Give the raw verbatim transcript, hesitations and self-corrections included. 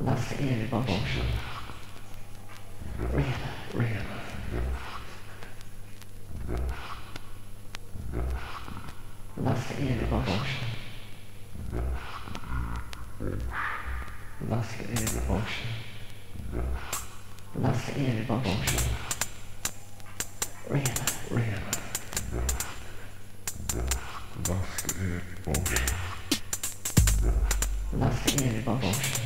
last air bubble. Last air bubble. Last air bubble. Last air bubble. Rihanna, Rihanna. Last air bubble. Last air bubble.